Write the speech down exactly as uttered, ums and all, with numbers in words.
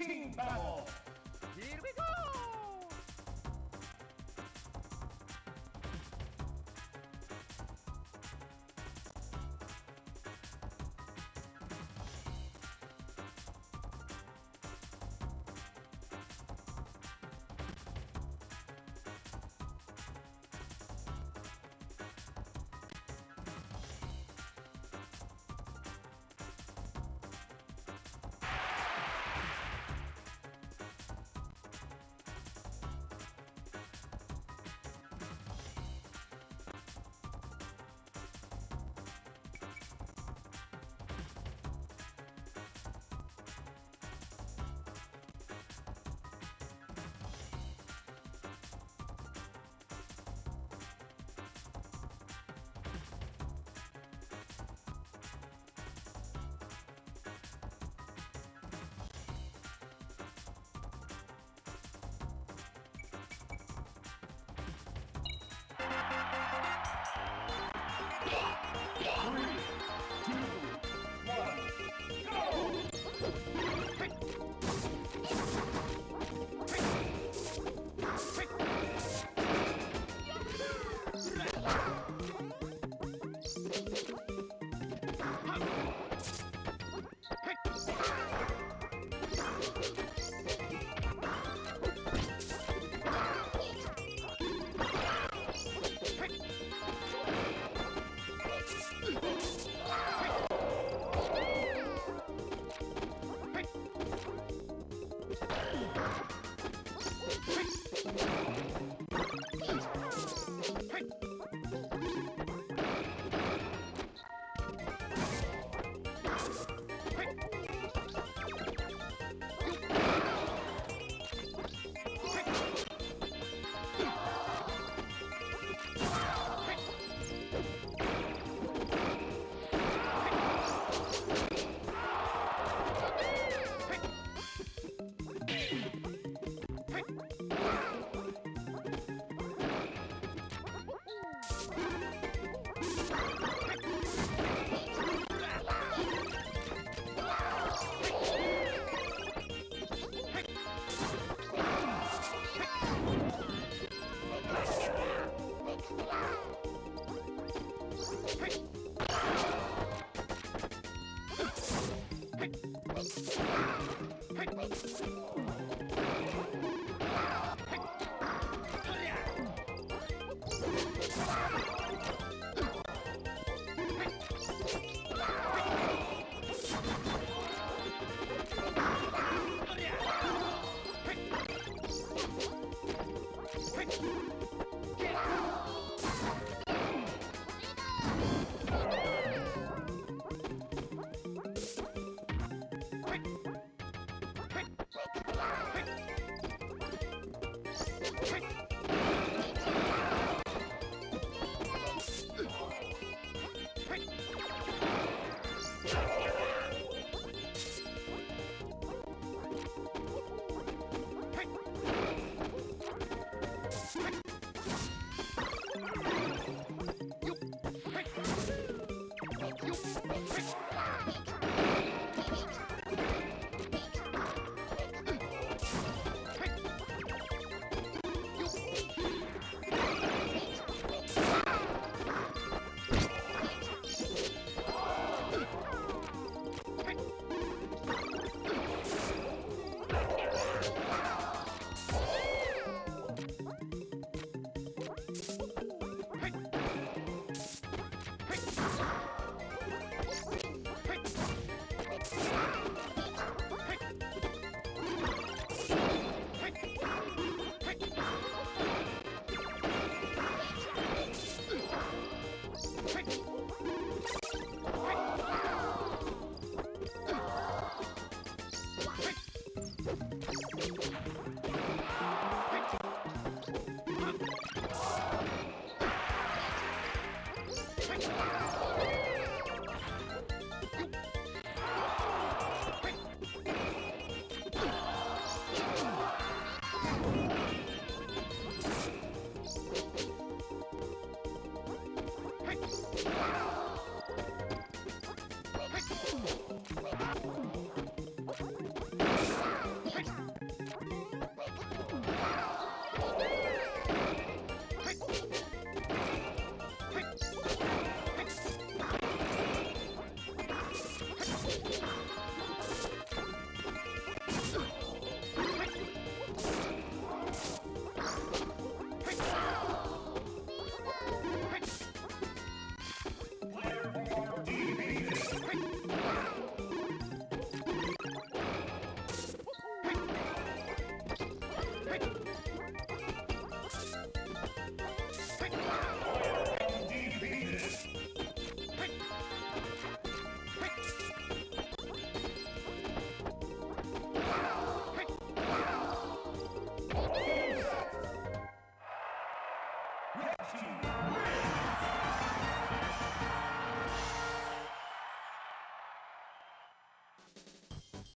Team battle!